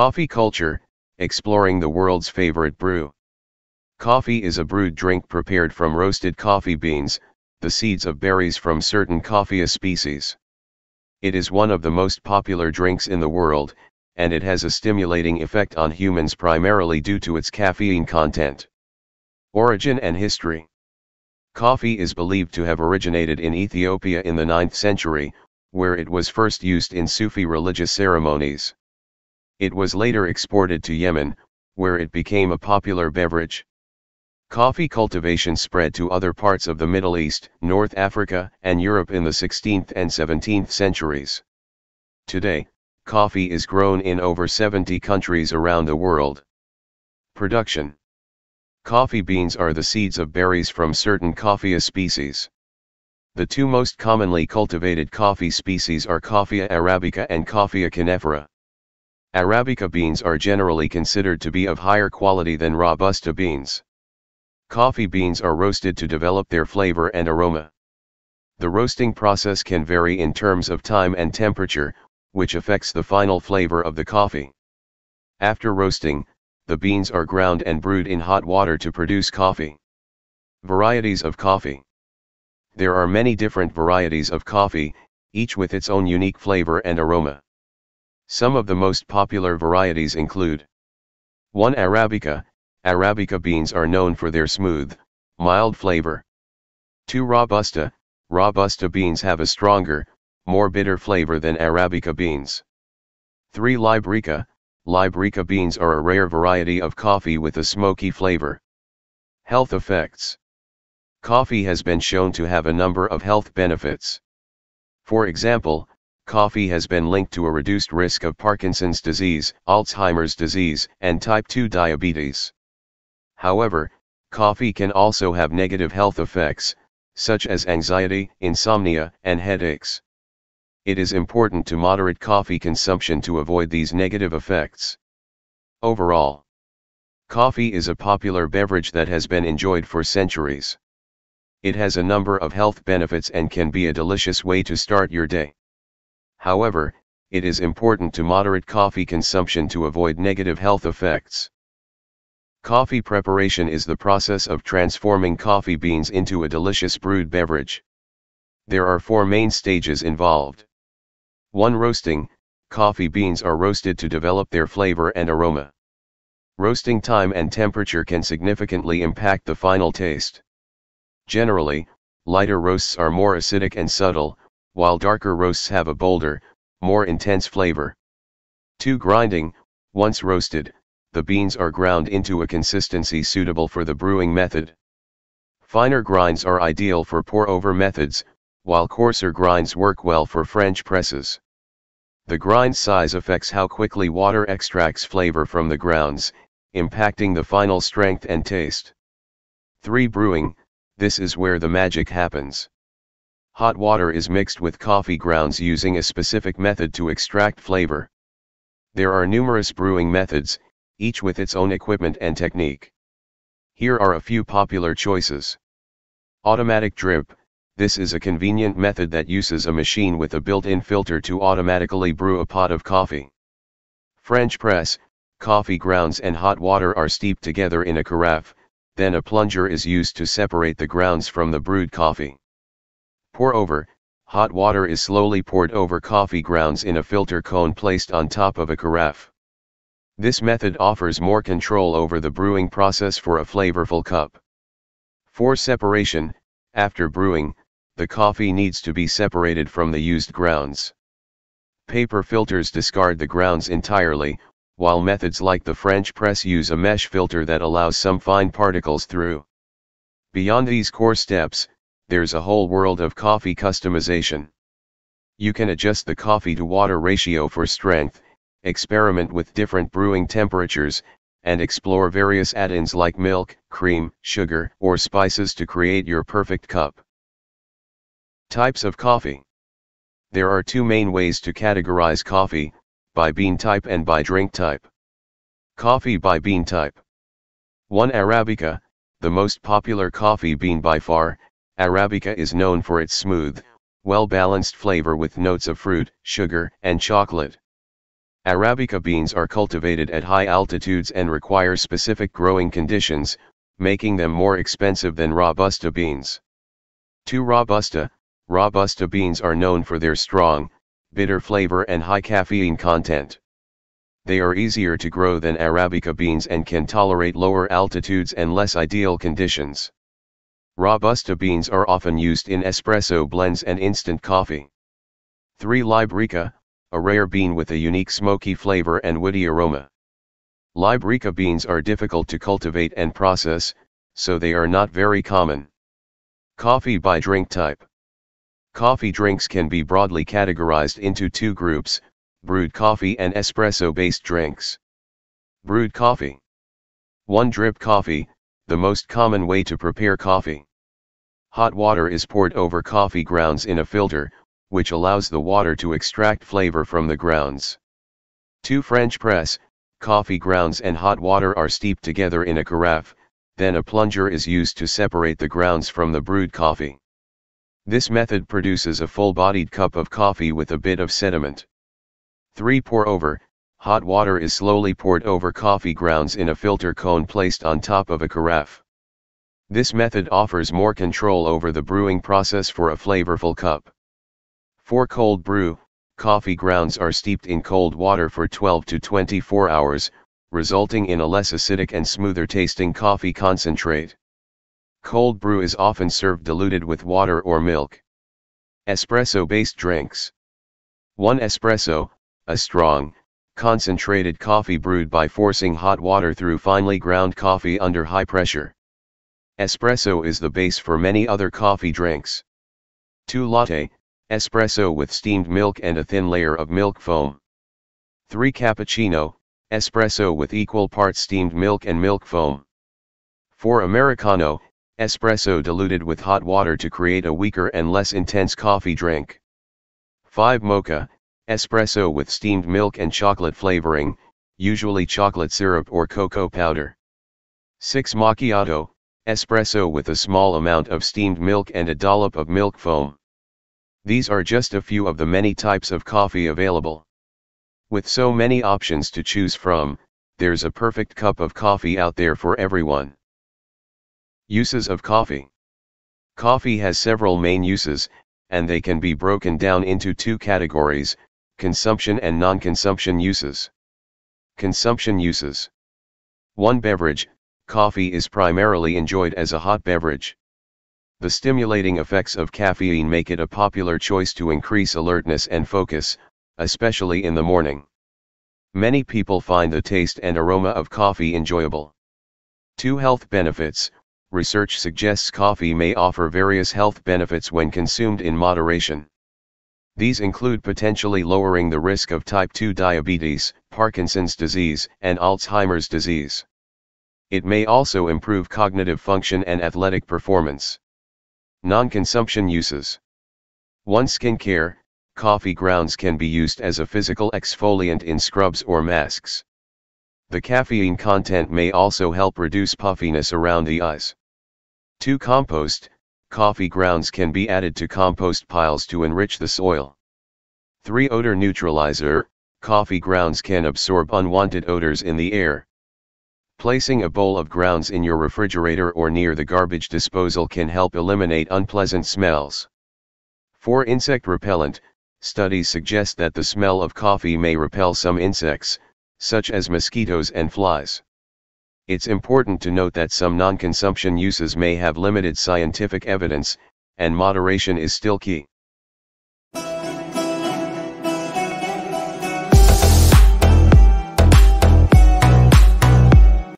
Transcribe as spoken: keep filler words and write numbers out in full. Coffee culture, exploring the world's favorite brew. Coffee is a brewed drink prepared from roasted coffee beans, the seeds of berries from certain coffea species. It is one of the most popular drinks in the world, and it has a stimulating effect on humans primarily due to its caffeine content. Origin and history. Coffee is believed to have originated in Ethiopia in the ninth century, where it was first used in Sufi religious ceremonies. It was later exported to Yemen, where it became a popular beverage. Coffee cultivation spread to other parts of the Middle East, North Africa, and Europe in the sixteenth and seventeenth centuries. Today, coffee is grown in over seventy countries around the world. Production. Coffee beans are the seeds of berries from certain coffea species. The two most commonly cultivated coffee species are Coffea arabica and Coffea cannefera. Arabica beans are generally considered to be of higher quality than Robusta beans. Coffee beans are roasted to develop their flavor and aroma. The roasting process can vary in terms of time and temperature, which affects the final flavor of the coffee. After roasting, the beans are ground and brewed in hot water to produce coffee. Varieties of coffee. There are many different varieties of coffee, each with its own unique flavor and aroma. Some of the most popular varieties include one Arabica. Arabica beans are known for their smooth, mild flavor. two Robusta. Robusta beans have a stronger, more bitter flavor than Arabica beans. three Librica. Librica beans are a rare variety of coffee with a smoky flavor. Health effects. Coffee has been shown to have a number of health benefits. For example, coffee has been linked to a reduced risk of Parkinson's disease, Alzheimer's disease, and type two diabetes. However, coffee can also have negative health effects, such as anxiety, insomnia, and headaches. It is important to moderate coffee consumption to avoid these negative effects. Overall, coffee is a popular beverage that has been enjoyed for centuries. It has a number of health benefits and can be a delicious way to start your day. However, it is important to moderate coffee consumption to avoid negative health effects. Coffee preparation is the process of transforming coffee beans into a delicious brewed beverage. There are four main stages involved. one Roasting. Coffee beans are roasted to develop their flavor and aroma. Roasting time and temperature can significantly impact the final taste. Generally, lighter roasts are more acidic and subtle, while darker roasts have a bolder, more intense flavor. two Grinding. Once roasted, the beans are ground into a consistency suitable for the brewing method. Finer grinds are ideal for pour-over methods, while coarser grinds work well for French presses. The grind size affects how quickly water extracts flavor from the grounds, impacting the final strength and taste. three Brewing. This is where the magic happens. Hot water is mixed with coffee grounds using a specific method to extract flavor. There are numerous brewing methods, each with its own equipment and technique. Here are a few popular choices. Automatic drip. This is a convenient method that uses a machine with a built-in filter to automatically brew a pot of coffee. French press. Coffee grounds and hot water are steeped together in a carafe, then a plunger is used to separate the grounds from the brewed coffee. Pour over. Hot water is slowly poured over coffee grounds in a filter cone placed on top of a carafe. This method offers more control over the brewing process for a flavorful cup. four Separation. After brewing, the coffee needs to be separated from the used grounds. Paper filters discard the grounds entirely, while methods like the French press use a mesh filter that allows some fine particles through. Beyond these core steps, there's a whole world of coffee customization. You can adjust the coffee-to-water ratio for strength, experiment with different brewing temperatures, and explore various add-ins like milk, cream, sugar, or spices to create your perfect cup. Types of coffee. There are two main ways to categorize coffee, by bean type and by drink type. Coffee by bean type. one Arabica, the most popular coffee bean by far. Arabica is known for its smooth, well-balanced flavor with notes of fruit, sugar, and chocolate. Arabica beans are cultivated at high altitudes and require specific growing conditions, making them more expensive than Robusta beans. two Robusta Robusta beans are known for their strong, bitter flavor and high caffeine content. They are easier to grow than Arabica beans and can tolerate lower altitudes and less ideal conditions. Robusta beans are often used in espresso blends and instant coffee. three Librica, a rare bean with a unique smoky flavor and woody aroma. Librica beans are difficult to cultivate and process, so they are not very common. Coffee by drink type. Coffee drinks can be broadly categorized into two groups: brewed coffee and espresso-based drinks. Brewed coffee. one Drip coffee, the most common way to prepare coffee. Hot water is poured over coffee grounds in a filter, which allows the water to extract flavor from the grounds. two French press. Coffee grounds and hot water are steeped together in a carafe, then a plunger is used to separate the grounds from the brewed coffee. This method produces a full-bodied cup of coffee with a bit of sediment. three Pour over. Hot water is slowly poured over coffee grounds in a filter cone placed on top of a carafe. This method offers more control over the brewing process for a flavorful cup. four Cold brew. Coffee grounds are steeped in cold water for twelve to twenty-four hours, resulting in a less acidic and smoother tasting coffee concentrate. Cold brew is often served diluted with water or milk. Espresso-based drinks. one Espresso, a strong, concentrated coffee brewed by forcing hot water through finely ground coffee under high pressure. Espresso is the base for many other coffee drinks. two Latte. Espresso with steamed milk and a thin layer of milk foam. three Cappuccino, espresso with equal parts steamed milk and milk foam. four Americano, espresso diluted with hot water to create a weaker and less intense coffee drink. five Mocha, espresso with steamed milk and chocolate flavoring, usually chocolate syrup or cocoa powder. six Macchiato, espresso with a small amount of steamed milk and a dollop of milk foam. These are just a few of the many types of coffee available. With so many options to choose from, there's a perfect cup of coffee out there for everyone. Uses of coffee. Coffee has several main uses, and they can be broken down into two categories: consumption and non-consumption uses. Consumption uses. one Beverage. Coffee is primarily enjoyed as a hot beverage. The stimulating effects of caffeine make it a popular choice to increase alertness and focus, especially in the morning. Many people find the taste and aroma of coffee enjoyable. two Health benefits. Research suggests coffee may offer various health benefits when consumed in moderation. These include potentially lowering the risk of type two diabetes, Parkinson's disease, and Alzheimer's disease. It may also improve cognitive function and athletic performance. Non-consumption uses. one Skincare. Coffee grounds can be used as a physical exfoliant in scrubs or masks. The caffeine content may also help reduce puffiness around the eyes. two Compost. Coffee grounds can be added to compost piles to enrich the soil. three Odor neutralizer. Coffee grounds can absorb unwanted odors in the air. Placing a bowl of grounds in your refrigerator or near the garbage disposal can help eliminate unpleasant smells. four Insect repellent. Studies suggest that the smell of coffee may repel some insects, such as mosquitoes and flies. It's important to note that some non-consumption uses may have limited scientific evidence, and moderation is still key.